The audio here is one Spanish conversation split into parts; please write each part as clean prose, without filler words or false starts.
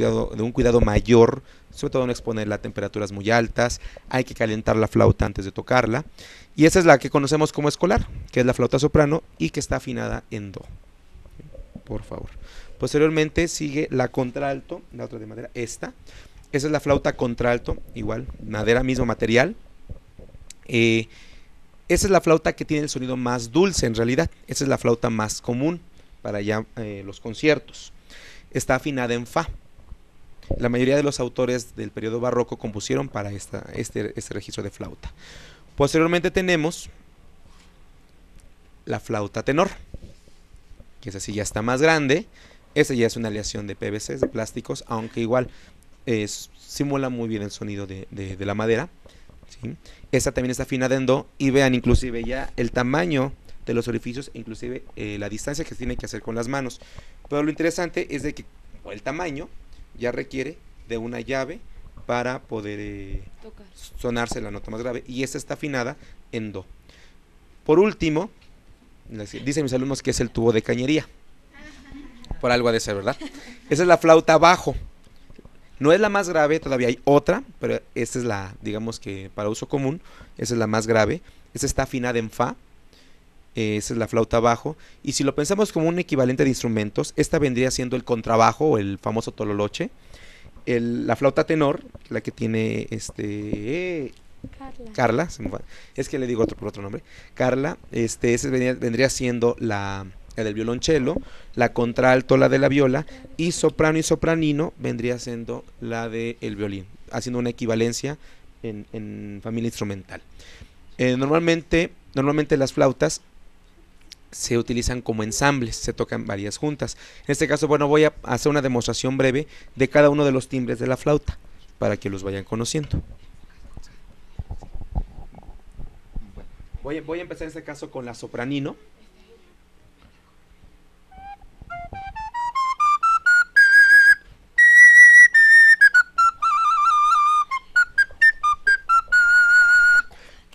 de un cuidado mayor, sobre todo no exponerla a temperaturas muy altas, hay que calentar la flauta antes de tocarla, y esa es la que conocemos como escolar, que es la flauta soprano y que está afinada en do. Por favor. Posteriormente sigue la contralto, la otra de madera, esta. Esa es la flauta contralto, igual, madera, mismo material. Esa es la flauta que tiene el sonido más dulce en realidad, esa es la flauta más común para ya los conciertos. Está afinada en fa. La mayoría de los autores del periodo barroco compusieron para este registro de flauta. Posteriormente tenemos la flauta tenor, que esa sí ya está más grande. Esa ya es una aleación de PVCs, de plásticos, aunque igual simula muy bien el sonido de la madera, ¿sí? Esta también está afinada en do, y vean inclusive ya el tamaño de los orificios, inclusive la distancia que se tiene que hacer con las manos. Pero lo interesante es de que el tamaño ya requiere de una llave para poder sonarse la nota más grave, y esta está afinada en do. Por último, dicen mis alumnos que es el tubo de cañería, por algo ha de ser, ¿verdad? Esa es la flauta bajo. No es la más grave, todavía hay otra, pero esta es la, digamos que para uso común, esa es la más grave. Esta está afinada en fa. Esa es la flauta bajo, y si lo pensamos como un equivalente de instrumentos, esta vendría siendo el contrabajo, o el famoso tololoche. La flauta tenor, la que tiene Carla, es que le digo por otro nombre, Carla, esa vendría siendo la del violonchelo, la contralto, la de la viola, y soprano y sopranino vendría siendo la del violín, haciendo una equivalencia en familia instrumental. Normalmente las flautas se utilizan como ensambles, se tocan varias juntas. En este caso, bueno, voy a hacer una demostración breve de cada uno de los timbres de la flauta para que los vayan conociendo. Voy a empezar en este caso con la sopranino.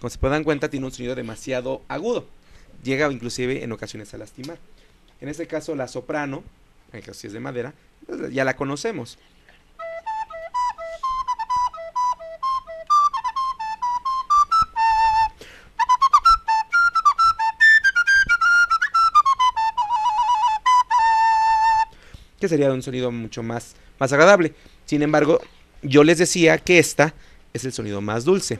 Como se pueden dar cuenta, tiene un sonido demasiado agudo, llega inclusive en ocasiones a lastimar. En este caso la soprano, en caso si es de madera, pues ya la conocemos. Que sería un sonido mucho más agradable. Sin embargo, yo les decía que esta es el sonido más dulce.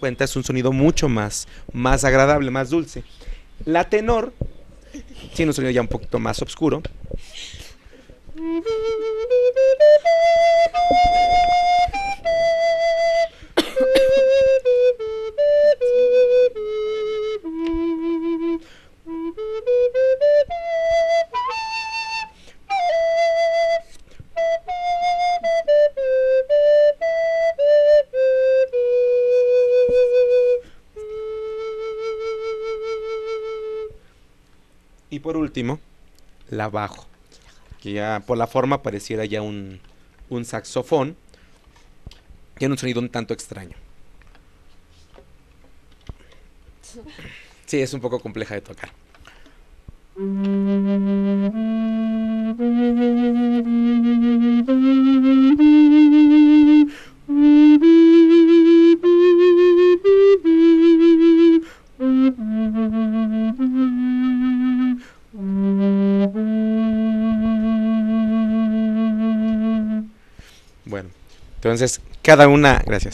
Cuenta, es un sonido mucho más agradable, más dulce. La tenor tiene un sonido ya un poquito más oscuro. Por último, la bajo, que ya por la forma pareciera ya un saxofón, tiene un sonido un tanto extraño. Sí, es un poco compleja de tocar. Entonces,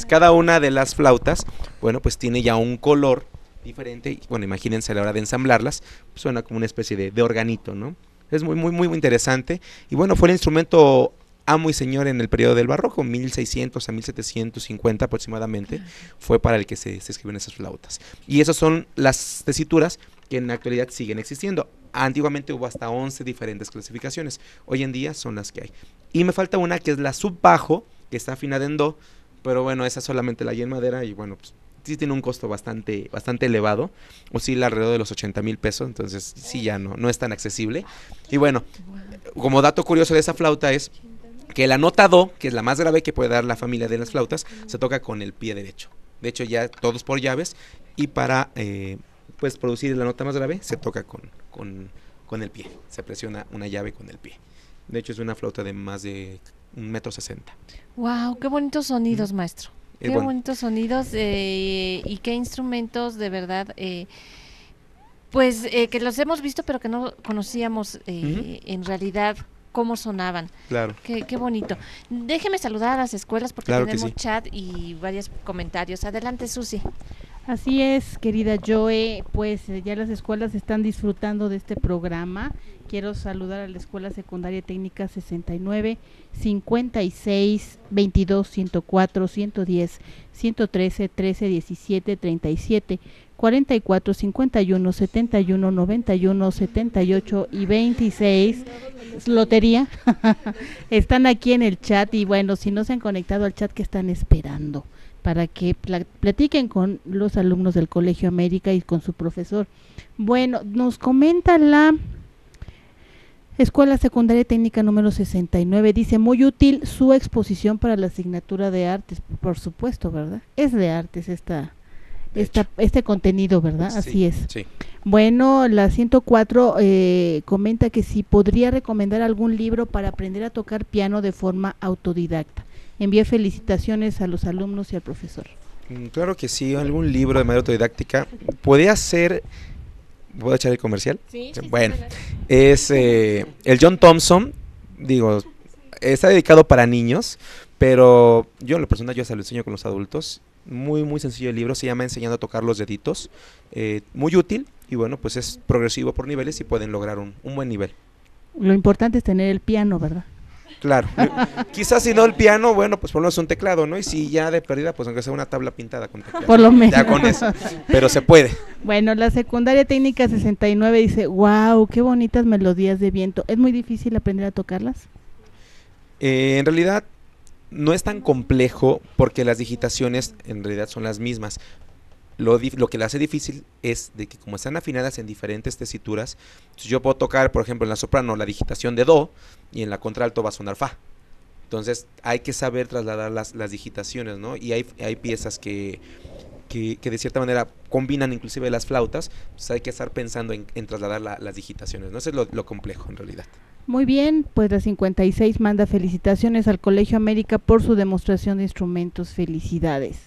cada una de las flautas, bueno, pues tiene ya un color diferente. Y bueno, imagínense a la hora de ensamblarlas, pues suena como una especie de organito, ¿no? Es muy interesante. Y bueno, fue el instrumento amo y señor en el periodo del barroco, 1600 a 1750 aproximadamente, fue para el que se escribieron esas flautas. Y esas son las tesituras que en la actualidad siguen existiendo. Antiguamente hubo hasta 11 diferentes clasificaciones. Hoy en día son las que hay. Y me falta una que es la subbajo, que está afinada en do, pero bueno, esa solamente la hay en madera, y bueno, pues sí tiene un costo bastante, bastante elevado, oscila alrededor de los 80,000 pesos, entonces sí ya no es tan accesible. Y bueno, como dato curioso de esa flauta es que la nota do, que es la más grave que puede dar la familia de las flautas, se toca con el pie derecho. De hecho ya todos por llaves, y para pues producir la nota más grave se toca con el pie, se presiona una llave con el pie. De hecho es una flauta de más de 1,60 m. ¡Wow! ¡Qué bonitos sonidos, maestro! Qué bonitos sonidos, y qué instrumentos de verdad, pues que los hemos visto pero que no conocíamos en realidad cómo sonaban. Claro. Qué bonito. Déjeme saludar a las escuelas porque claro tenemos chat y varios comentarios. Adelante, Susi. Así es, querida Joe, pues ya las escuelas están disfrutando de este programa. Quiero saludar a la Escuela Secundaria Técnica 69, 56, 22, 104, 110, 113, 13, 17, 37, 44, 51, 71, 91, 78 y 26. Lotería. Están aquí en el chat y bueno, si no se han conectado al chat, ¿qué están esperando? Para que platiquen con los alumnos del Colegio América y con su profesor. Bueno, nos comenta la Escuela Secundaria Técnica número 69, dice, muy útil su exposición para la asignatura de artes, por supuesto, ¿verdad? Es de artes este contenido, ¿verdad? Sí, así es. Sí. Bueno, la 104 comenta que si podría recomendar algún libro para aprender a tocar piano de forma autodidacta. Envía felicitaciones a los alumnos y al profesor. Claro que sí, algún libro de manera autodidáctica. Podría ser... ¿Puedo echar el comercial? Sí. Bueno, es el John Thompson, digo, está dedicado para niños, pero yo en lo personal ya se lo enseño con los adultos. Muy, muy sencillo el libro, se llama Enseñando a tocar los deditos, muy útil y bueno, pues es progresivo por niveles y pueden lograr un buen nivel. Lo importante es tener el piano, ¿verdad? Claro, quizás si no el piano, bueno, pues por lo menos un teclado, ¿no? Y si ya de pérdida, pues aunque sea una tabla pintada con teclado. Por lo menos. Ya con eso, pero se puede. Bueno, la Secundaria Técnica 69 dice, wow, qué bonitas melodías de viento. ¿Es muy difícil aprender a tocarlas? En realidad no es tan complejo porque las digitaciones en realidad son las mismas. Lo que la hace difícil es de que como están afinadas en diferentes tesituras, yo puedo tocar, por ejemplo, en la soprano la digitación de do y en la contralto va a sonar fa. Entonces hay que saber trasladar las digitaciones, ¿no? Y hay piezas que de cierta manera combinan inclusive las flautas, pues hay que estar pensando en trasladar las digitaciones, ¿no? Eso es lo complejo en realidad. Muy bien, pues la 56 manda felicitaciones al Colegio América por su demostración de instrumentos. Felicidades.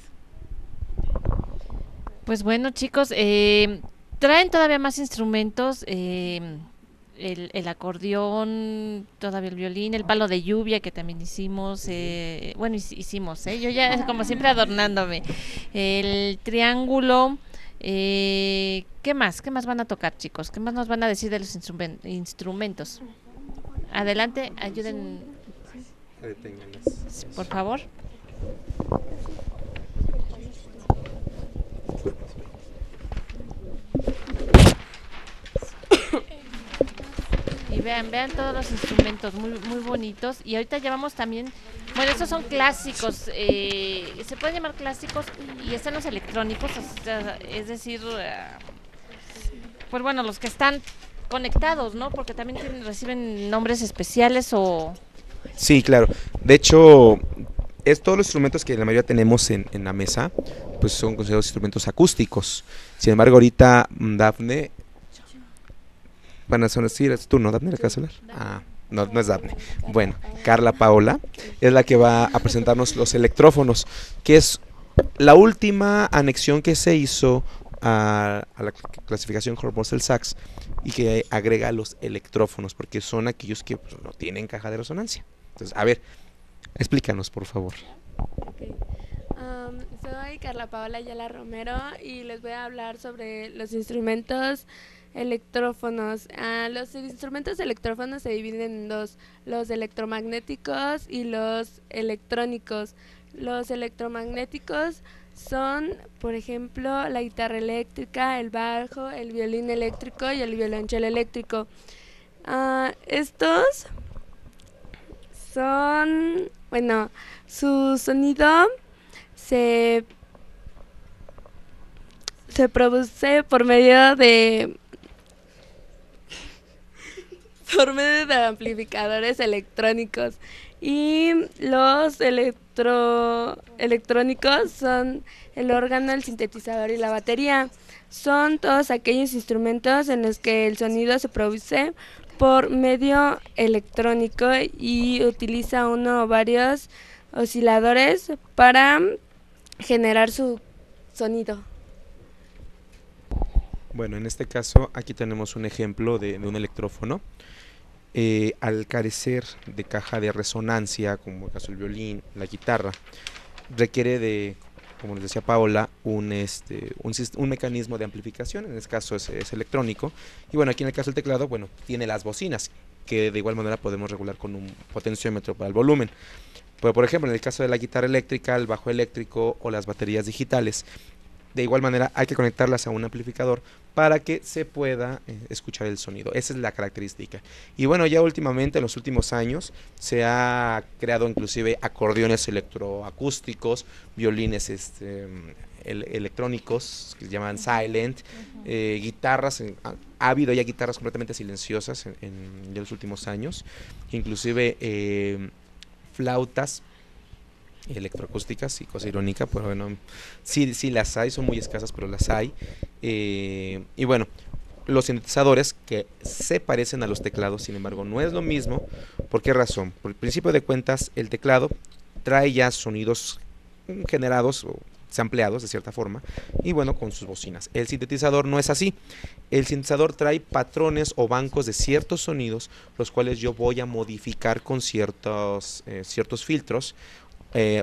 Pues bueno, chicos, traen todavía más instrumentos, el acordeón, todavía el violín, el palo de lluvia que también hicimos, bueno, hicimos, yo ya como siempre adornándome, el triángulo, ¿qué más? ¿Qué más van a tocar, chicos? ¿Qué más nos van a decir de los instrumentos? Adelante, ayuden, por favor. Y vean todos los instrumentos muy, muy bonitos. Y ahorita llevamos también, bueno, estos son clásicos, se pueden llamar clásicos y están los electrónicos, o sea, es decir, pues bueno, los que están conectados, ¿no? Porque también reciben nombres especiales o... Sí, claro, de hecho... todos los instrumentos que la mayoría tenemos en la mesa, pues son considerados instrumentos acústicos. Sin embargo, ahorita Dafne, van a sonar, sí, tú no, Dafne, la que vas a hablar. Ah, no es Dafne. Bueno, Carla Paola es la que va a presentarnos los electrófonos, que es la última anexión que se hizo a la clasificación Hornbostel-Sachs y que agrega los electrófonos, porque son aquellos que pues, no tienen caja de resonancia. Entonces, a ver. Explícanos, por favor. Okay. Soy Carla Paola Ayala Romero y les voy a hablar sobre los instrumentos electrófonos. Los instrumentos electrófonos se dividen en dos, los electromagnéticos y los electrónicos. Los electromagnéticos son, por ejemplo, la guitarra eléctrica, el bajo, el violín eléctrico y el violonchelo eléctrico. Estos... bueno, su sonido se se produce por medio de amplificadores electrónicos, y los electrónicos son el órgano, el sintetizador y la batería. Son todos aquellos instrumentos en los que el sonido se produce por medio electrónico y utiliza uno o varios osciladores para generar su sonido. Bueno, en este caso aquí tenemos un ejemplo de un electrófono. Al carecer de caja de resonancia, como el caso del violín, la guitarra, requiere de, como les decía Paola, un mecanismo de amplificación, en este caso es electrónico. Y bueno, aquí en el caso del teclado, bueno, tiene las bocinas, que de igual manera podemos regular con un potenciómetro para el volumen. Pero por ejemplo, en el caso de la guitarra eléctrica, el bajo eléctrico o las baterías digitales, de igual manera hay que conectarlas a un amplificador para que se pueda escuchar el sonido. Esa es la característica. Y bueno, ya últimamente, en los últimos años, se ha creado inclusive acordeones electroacústicos, violines electrónicos, que se llaman silent, guitarras, ha habido ya guitarras completamente silenciosas en los últimos años, inclusive flautas electroacústicas, y cosa irónica, pero bueno, sí las hay, son muy escasas, pero las hay. Y bueno, los sintetizadores que se parecen a los teclados, sin embargo, no es lo mismo. ¿Por qué razón? Por el principio de cuentas, el teclado trae ya sonidos generados o sampleados de cierta forma, y bueno, con sus bocinas. El sintetizador no es así. El sintetizador trae patrones o bancos de ciertos sonidos, los cuales yo voy a modificar con ciertos filtros.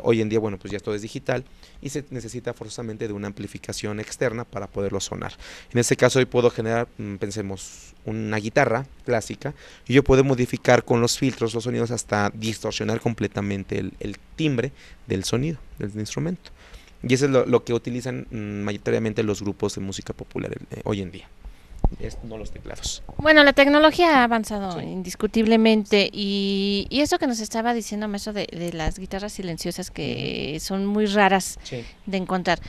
Hoy en día, bueno, pues ya todo es digital y se necesita forzosamente de una amplificación externa para poderlo sonar. En este caso, hoy puedo generar, pensemos, una guitarra clásica, y yo puedo modificar con los filtros los sonidos hasta distorsionar completamente el timbre del sonido, del instrumento. Y eso es lo que utilizan mayoritariamente los grupos de música popular hoy en día. No los teclados. Bueno, la tecnología ha avanzado, sí, indiscutiblemente, y eso que nos estaba diciendo Meso de las guitarras silenciosas, que son muy raras, sí, de encontrar.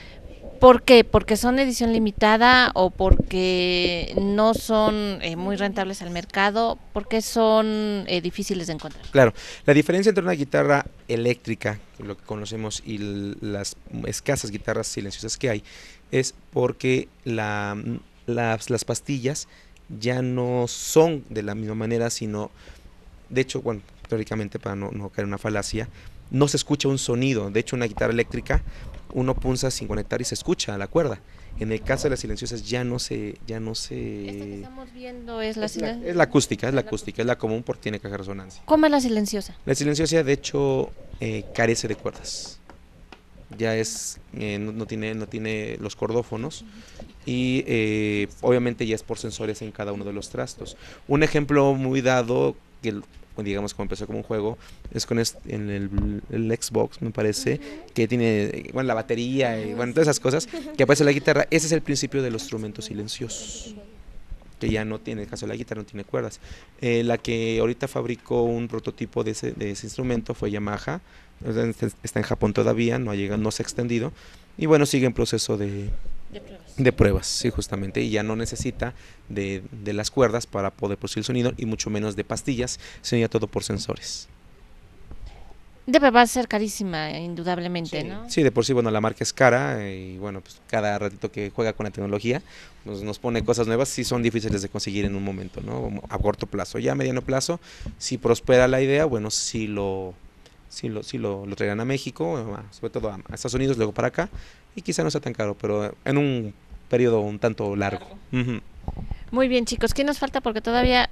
¿Por qué? ¿Porque son edición limitada o porque no son muy rentables al mercado? ¿Porque son difíciles de encontrar? Claro, la diferencia entre una guitarra eléctrica, lo que conocemos, y las escasas guitarras silenciosas que hay, es porque las pastillas ya no son de la misma manera, sino, de hecho, bueno, teóricamente, para no caer en una falacia, no se escucha un sonido. De hecho, una guitarra eléctrica, uno punza sin conectar y se escucha la cuerda. En el caso de las silenciosas ya no se... Esta que estamos viendo es la acústica, es la común porque tiene caja de resonancia. ¿Cómo es la silenciosa? La silenciosa, de hecho, carece de cuerdas. Ya es, no tiene los cordófonos. Y obviamente ya es por sensores en cada uno de los trastos. Un ejemplo muy dado, que digamos como empezó como un juego, es con en el Xbox, me parece, que tiene, bueno, la batería y bueno, todas esas cosas, que aparece la guitarra. Ese es el principio de los instrumentos silenciosos, que ya no tiene, en el caso de la guitarra no tiene cuerdas. La que ahorita fabricó un prototipo de ese instrumento fue Yamaha. Está en Japón todavía, no ha llegado, no se ha extendido, y bueno, sigue en proceso de pruebas, sí, justamente, y ya no necesita de las cuerdas para poder producir el sonido, y mucho menos de pastillas, sino ya todo por sensores. Va a ser carísima, indudablemente, sí, ¿no? Sí, de por sí, bueno, la marca es cara, y bueno, pues cada ratito que juega con la tecnología, pues nos pone cosas nuevas, sí son difíciles de conseguir en un momento, ¿no? A corto plazo. Ya a mediano plazo, si prospera la idea, bueno, sí lo traerán a México, sobre todo a Estados Unidos, luego para acá, y quizá no sea tan caro, pero en un periodo un tanto largo. Uh-huh. Muy bien, chicos, ¿qué nos falta? Porque todavía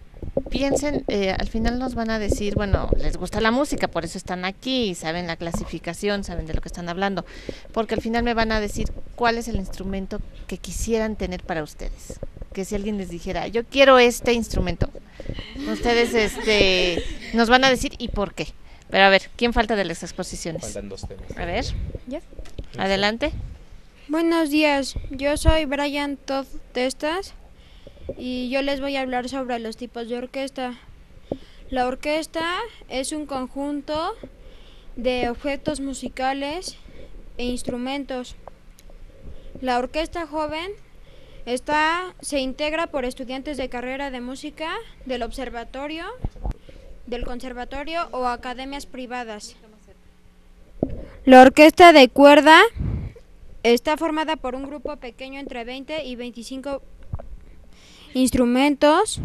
piensen, al final nos van a decir, bueno, les gusta la música, por eso están aquí, saben la clasificación, saben de lo que están hablando, porque al final me van a decir cuál es el instrumento que quisieran tener para ustedes. Que si alguien les dijera, yo quiero este instrumento, ustedes nos van a decir, ¿y por qué? Pero a ver, ¿quién falta de las exposiciones? Faltan dos temas. A ver, ¿ya? Adelante. Buenos días, yo soy Brian Tostes y yo les voy a hablar sobre los tipos de orquesta. La orquesta es un conjunto de objetos musicales e instrumentos. La orquesta joven se integra por estudiantes de carrera de música del observatorio, del conservatorio o academias privadas. La orquesta de cuerda está formada por un grupo pequeño entre 20 y 25 instrumentos.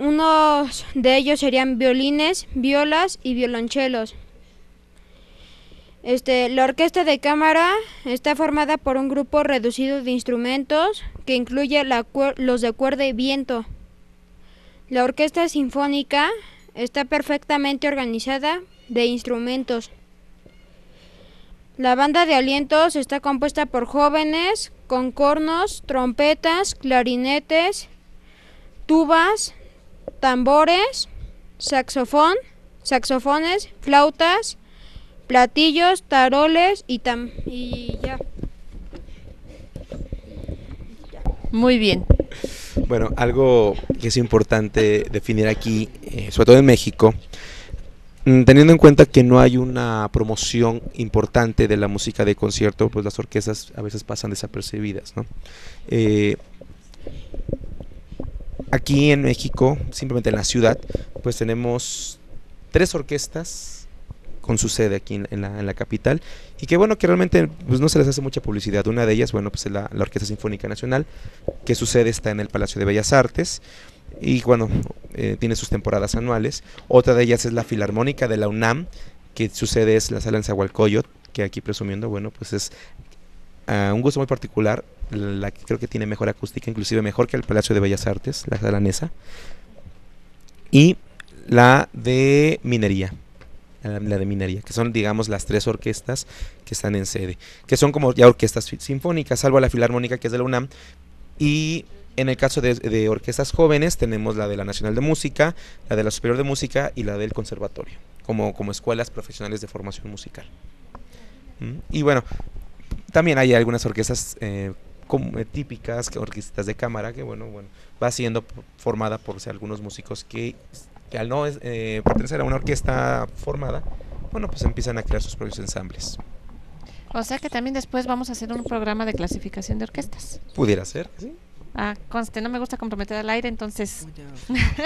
Unos de ellos serían violines, violas y violonchelos. La orquesta de cámara está formada por un grupo reducido de instrumentos que incluye los de cuerda y viento. La orquesta sinfónica está perfectamente organizada de instrumentos. La banda de alientos está compuesta por jóvenes con cornos, trompetas, clarinetes, tubas, tambores, saxofones, flautas, platillos, taroles y ya. Muy bien. Bueno, algo que es importante definir aquí, sobre todo en México, teniendo en cuenta que no hay una promoción importante de la música de concierto, pues las orquestas a veces pasan desapercibidas, ¿no? Aquí en México, simplemente en la ciudad, pues tenemos 3 orquestas con su sede aquí en la capital, y que bueno, que realmente pues no se les hace mucha publicidad. Una de ellas, bueno, pues es la Orquesta Sinfónica Nacional, que su sede está en el Palacio de Bellas Artes, y bueno, tiene sus temporadas anuales. Otra de ellas es la Filarmónica de la UNAM, que su sede es la sala en Sahualcoyotl, que aquí presumiendo, bueno, pues es un gusto muy particular, la que creo que tiene mejor acústica, inclusive mejor que el Palacio de Bellas Artes, la sala Nesa. Y la de Minería, que son, digamos, las 3 orquestas que están en sede, que son como ya orquestas sinfónicas, salvo la Filarmónica, que es de la UNAM. Y en el caso de orquestas jóvenes, tenemos la de la Nacional de Música, la de la Superior de Música y la del Conservatorio, como escuelas profesionales de formación musical. Y bueno, también hay algunas orquestas típicas, orquestas de cámara, que bueno, va siendo formada por algunos músicos que al no pertenecer a una orquesta formada, bueno, pues empiezan a crear sus propios ensambles. O sea que también después vamos a hacer un programa de clasificación de orquestas. Pudiera ser, sí. Ah, conste, no me gusta comprometer al aire, entonces...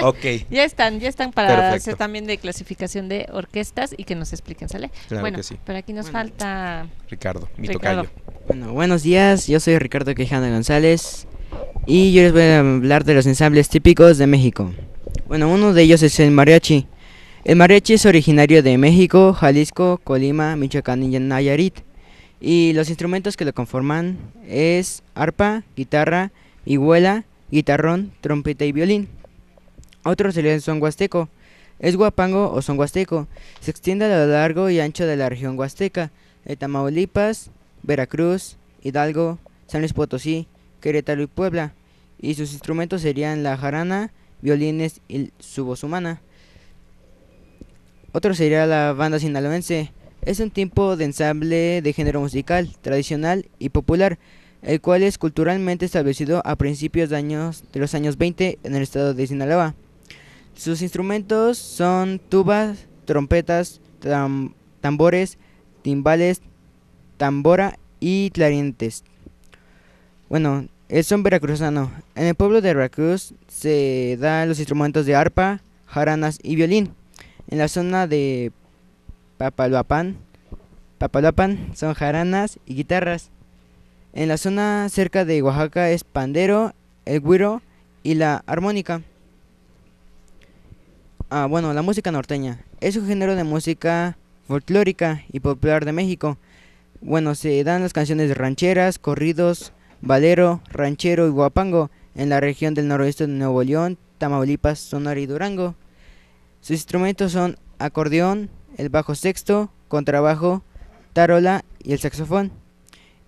Ok. ya están para Perfecto. Hacer también de clasificación de orquestas y que nos expliquen, ¿sale? Claro, bueno, que sí. Pero aquí nos falta... Ricardo, mi tocayo. Bueno, buenos días, yo soy Ricardo Quejano González y yo les voy a hablar de los ensambles típicos de México. Bueno, uno de ellos es el mariachi. El mariachi es originario de México, Jalisco, Colima, Michoacán y Nayarit. Y los instrumentos que lo conforman es arpa, guitarra, hijuela, guitarrón, trompeta y violín. Otro sería el son huasteco. Es huapango o son huasteco. Se extiende a lo largo y ancho de la región huasteca, de Tamaulipas, Veracruz, Hidalgo, San Luis Potosí, Querétaro y Puebla. Y sus instrumentos serían la jarana, violines y su voz humana. Otro sería la banda sinaloense. Es un tipo de ensamble de género musical, tradicional y popular, el cual es culturalmente establecido a principios de los años 20 en el estado de Sinaloa. Sus instrumentos son tubas, trompetas, tambores, timbales, tambora y clarinetes. Bueno, el son veracruzano. En el pueblo de Veracruz se dan los instrumentos de arpa, jaranas y violín. En la zona de Papaloapan son jaranas y guitarras. En la zona cerca de Oaxaca es pandero, el güiro y la armónica. Bueno, la música norteña. Es un género de música folclórica y popular de México. Bueno, se dan las canciones rancheras, corridos, valero, ranchero y huapango en la región del noroeste de Nuevo León, Tamaulipas, Sonora y Durango. Sus instrumentos son acordeón, el bajo sexto, contrabajo, tarola y el saxofón.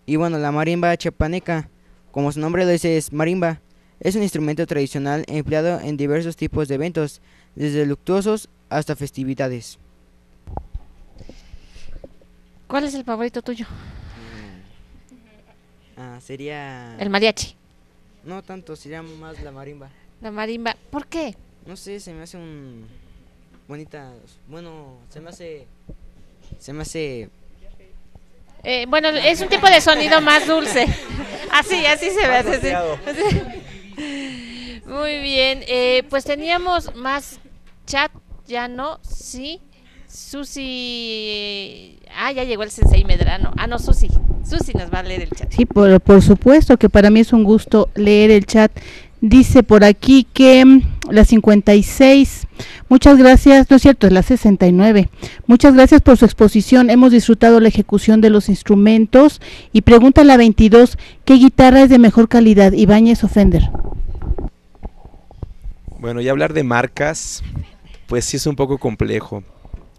Y bueno, la marimba chiapaneca, como su nombre lo dice, es marimba. Es un instrumento tradicional empleado en diversos tipos de eventos, desde luctuosos hasta festividades. ¿Cuál es el favorito tuyo? Sería... el mariachi. No tanto, sería más la marimba. La marimba, ¿por qué? No sé, se me hace un... bonita... bueno, se me hace... Bueno, es un tipo de sonido más dulce. Así se ve. Así. Muy bien. Pues teníamos más chat, ya no, sí. Susi, ya llegó el sensei Medrano. No, Susi nos va a leer el chat. Sí, por supuesto que para mí es un gusto leer el chat. Dice por aquí que la 56, muchas gracias, no es cierto, es la 69, muchas gracias por su exposición, hemos disfrutado la ejecución de los instrumentos. Y pregunta la 22, ¿qué guitarra es de mejor calidad, Ibáñez o Fender? Bueno, y hablar de marcas, pues sí es un poco complejo.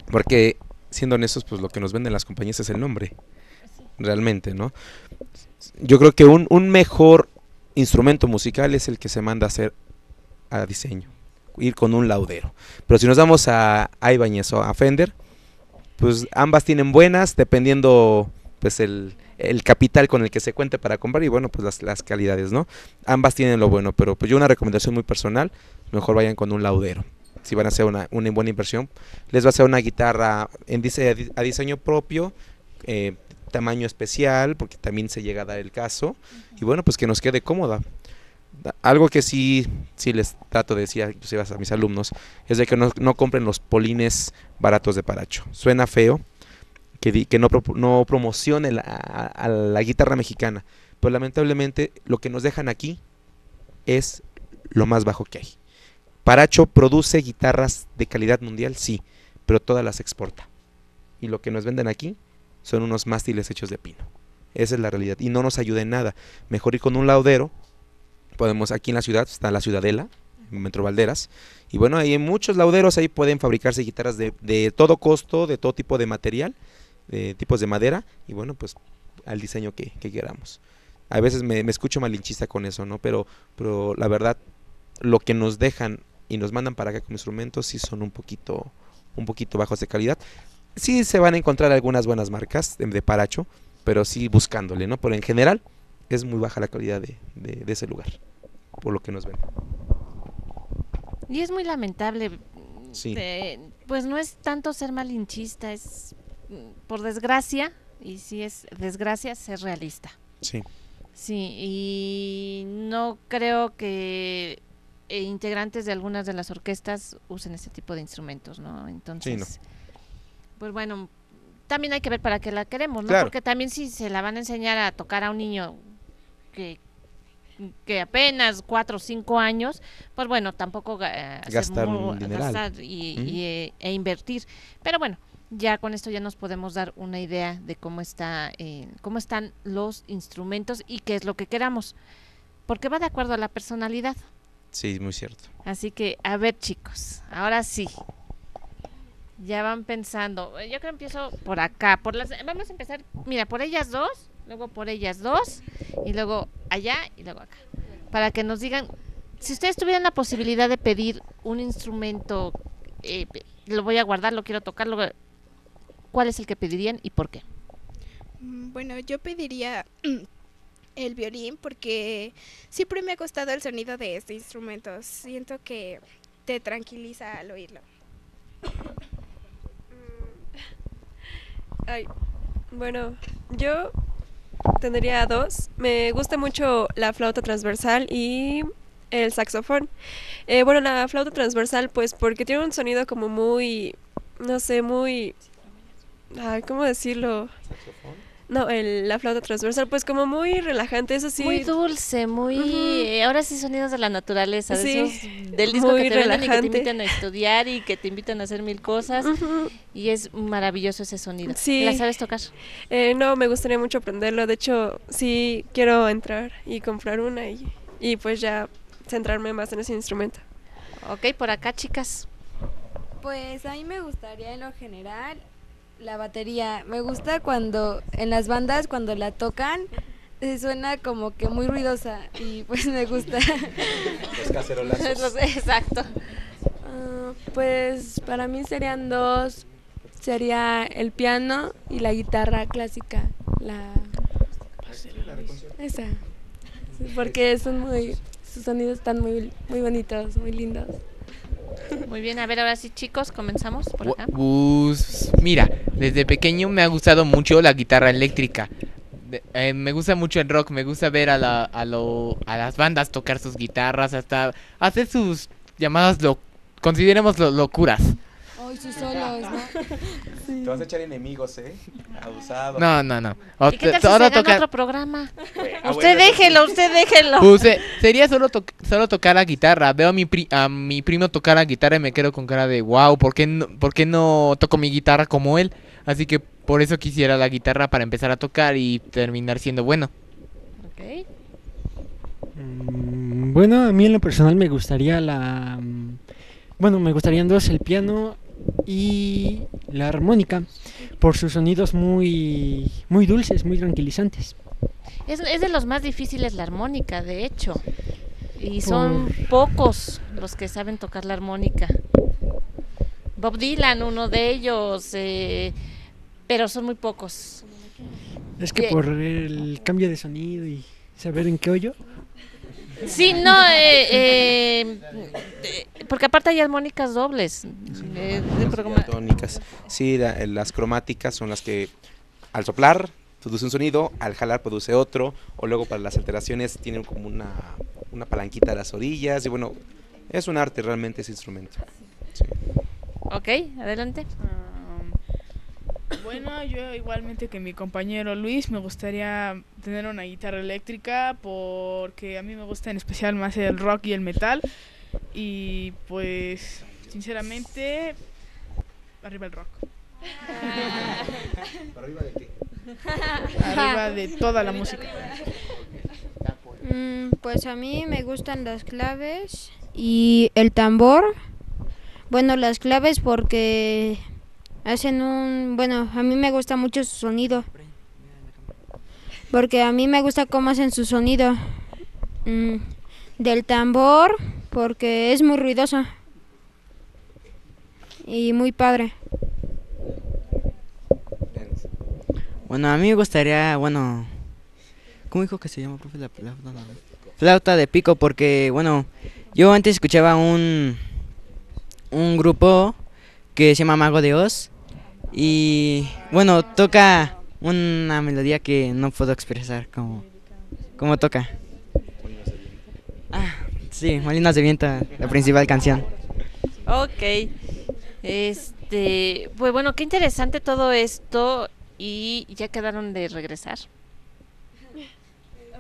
Porque, siendo honestos, pues lo que nos venden las compañías es el nombre, realmente, ¿no? Yo creo que un mejor instrumento musical es el que se manda a hacer a diseño, ir con un laudero. Pero si nos damos a Ibáñez o a Fender, pues ambas tienen buenas, dependiendo pues el capital con el que se cuente para comprar y bueno, pues las calidades, ¿no? Ambas tienen lo bueno, pero pues yo una recomendación muy personal, mejor vayan con un laudero. Si van a hacer una buena inversión, les va a hacer una guitarra a diseño propio, tamaño especial, porque también se llega a dar el caso, y bueno, pues que nos quede cómoda. Algo que sí les trato de decir a mis alumnos, es de que no compren los polines baratos de Paracho. Suena feo, que no promocione a la guitarra mexicana, pero lamentablemente lo que nos dejan aquí es lo más bajo que hay. Paracho produce guitarras de calidad mundial, sí, pero todas las exporta. Y lo que nos venden aquí son unos mástiles hechos de pino. Esa es la realidad. Y no nos ayuda en nada. Mejor ir con un laudero. Podemos, aquí en la ciudad, está la Ciudadela, Metro Balderas. Y bueno, hay muchos lauderos, ahí pueden fabricarse guitarras de todo costo, de todo tipo de material, de tipos de madera. Y bueno, pues al diseño que queramos. A veces me escucho malinchista con eso, ¿no? Pero la verdad, lo que nos dejan y nos mandan para acá con instrumentos, sí son un poquito bajos de calidad. Sí se van a encontrar algunas buenas marcas de Paracho, pero sí buscándole, ¿no? Pero en general es muy baja la calidad de ese lugar, por lo que nos ven. Y es muy lamentable. Sí. Pues no es tanto ser malinchista, es por desgracia, y si es desgracia, ser realista. Sí. Sí, y no creo que integrantes de algunas de las orquestas usen este tipo de instrumentos, ¿no? Entonces, sí, no. Pues bueno, también hay que ver para qué la queremos, ¿no? Claro. Porque también si se la van a enseñar a tocar a un niño que apenas 4 o 5 años, pues bueno, tampoco gastar e invertir. Pero bueno, ya con esto ya nos podemos dar una idea de cómo están los instrumentos y qué es lo que queramos, porque va de acuerdo a la personalidad. Sí, muy cierto. Así que, a ver, chicos, ahora sí, ya van pensando. Yo creo que empiezo por acá, vamos a empezar, mira, por ellas dos, luego por ellas dos, y luego allá, y luego acá, para que nos digan, si ustedes tuvieran la posibilidad de pedir un instrumento, lo voy a guardar, lo quiero tocar, ¿cuál es el que pedirían y por qué? Bueno, yo pediría el violín, porque siempre me ha gustado el sonido de este instrumento. Siento que te tranquiliza al oírlo. Ay, bueno, yo tendría 2. Me gusta mucho la flauta transversal y el saxofón. Bueno, la flauta transversal, pues porque tiene un sonido como muy, no sé, muy... Ay, ¿cómo decirlo? No, la flauta transversal, pues como muy relajante, eso sí. Muy dulce, muy... Ahora sí, sonidos de la naturaleza, de esos del disco que te venden y que te invitan a estudiar y que te invitan a hacer mil cosas. Y es maravilloso ese sonido. Sí. ¿La sabes tocar? No, me gustaría mucho aprenderlo. De hecho, sí quiero entrar y comprar una y pues ya centrarme más en ese instrumento. Ok, por acá, chicas. Pues a mí me gustaría en lo general... La batería, me gusta cuando en las bandas cuando la tocan suena como que muy ruidosa y pues me gusta. Los cacerolazos. Exacto. Pues para mí serían 2, sería el piano y la guitarra clásica, esa, porque son muy, sus sonidos están muy, muy bonitos, muy lindos. Muy bien, a ver, ahora sí, chicos, comenzamos por acá. Pues, mira, desde pequeño me ha gustado mucho la guitarra eléctrica. Me gusta mucho el rock, me gusta ver a las bandas tocar sus guitarras, hasta hacer sus llamadas, considerémoslo locuras. Ay, sus solos, ¿no? Sí. Te vas a echar enemigos, ¿eh? Abusado. No. ¿Y qué tal si se gana otro programa? Usted déjelo, usted déjelo. Pues, sería solo tocar la guitarra. Veo a mi primo tocar la guitarra y me quedo con cara de wow, ¿por qué no toco mi guitarra como él? Así que por eso quisiera la guitarra para empezar a tocar y terminar siendo bueno. Ok. Bueno, a mí en lo personal me gustaría el piano y la armónica, por sus sonidos muy, muy dulces, muy tranquilizantes. Es de los más difíciles la armónica, de hecho, y son pocos los que saben tocar la armónica. Bob Dylan, uno de ellos, pero son muy pocos. Es que por el cambio de sonido y saber en qué hoyo. Sí, no, porque aparte hay armónicas dobles. Sí, las cromáticas son las que al soplar produce un sonido, al jalar produce otro, o luego para las alteraciones tienen como una palanquita a las orillas, y bueno, es un arte realmente ese instrumento. Sí. Ok, adelante. Bueno, yo igualmente que mi compañero Luis me gustaría tener una guitarra eléctrica porque a mí me gusta en especial más el rock y el metal, y pues sinceramente arriba el rock. ¿Arriba de qué? Arriba de toda la música. Pues a mí me gustan las claves y el tambor. Bueno, las claves porque hacen a mí me gusta mucho su sonido, porque a mí me gusta cómo hacen su sonido. Del tambor, porque es muy ruidoso y muy padre. Bueno, a mí me gustaría, ¿cómo dijo que se llama, profe? La flauta de pico, porque, yo antes escuchaba un grupo que se llama Mago de Oz, y toca una melodía que no puedo expresar como toca. Sí, Molinos de Viento, la principal canción. Ok, pues bueno, qué interesante todo esto, y ya quedaron de regresar.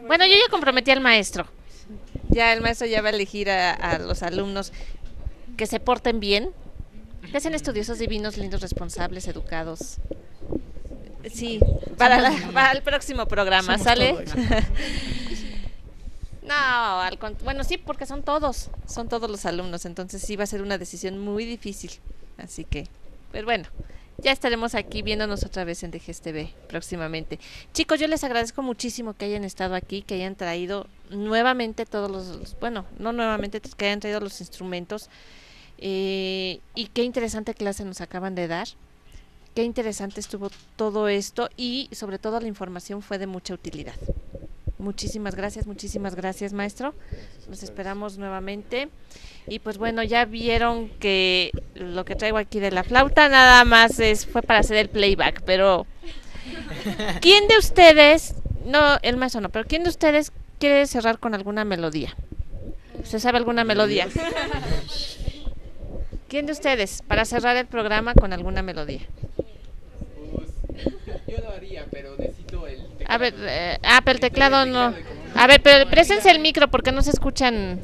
Bueno, yo ya comprometí al maestro, ya el maestro ya va a elegir a los alumnos que se porten bien, que sean estudiosos, divinos, lindos, responsables, educados. Sí, para el próximo programa, ¿sale? No, sí, porque son todos los alumnos, entonces sí va a ser una decisión muy difícil. Así que, pues bueno, ya estaremos aquí viéndonos otra vez en DGSTV próximamente. Chicos, yo les agradezco muchísimo que hayan estado aquí, que hayan traído nuevamente todos los que hayan traído los instrumentos. Y qué interesante clase nos acaban de dar, qué interesante estuvo todo esto, y sobre todo la información fue de mucha utilidad. Muchísimas gracias, maestro. Nos esperamos nuevamente. Y pues bueno, ya vieron que lo que traigo aquí de la flauta nada más fue para hacer el playback, pero ¿quién de ustedes, el maestro no, pero quién de ustedes quiere cerrar con alguna melodía? ¿Usted sabe alguna melodía? ¿Quién de ustedes? Para cerrar el programa con alguna melodía. Yo lo haría, pero necesito el teclado. A ver, pero el teclado no. A ver, pero préstense el micro porque no se escuchan.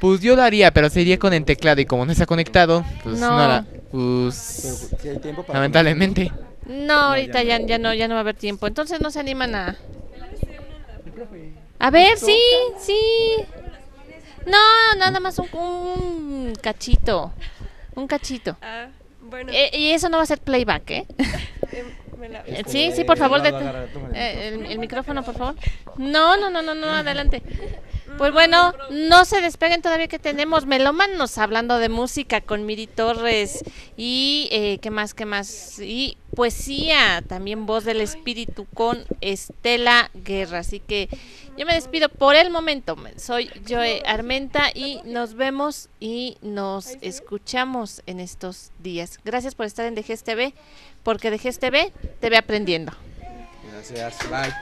Pues yo lo haría, pero sería con el teclado, y como no está conectado, pues lamentablemente. No, ahorita ya no va a haber tiempo. Entonces no se animan a... A ver, sí. No, nada más un cachito. Un cachito. Y eso no va a ser playback, ¿eh? Sí, por favor. El micrófono, por favor. No, adelante. Pues bueno, no se despeguen todavía que tenemos Melomanos hablando de música con Miri Torres y qué más y poesía, también Voz del Espíritu con Estela Guerra. Así que yo me despido por el momento. Soy Joe Armenta y nos vemos y nos escuchamos en estos días. Gracias por estar en DGSTV, porque DGSTV te ve aprendiendo. Gracias, bye.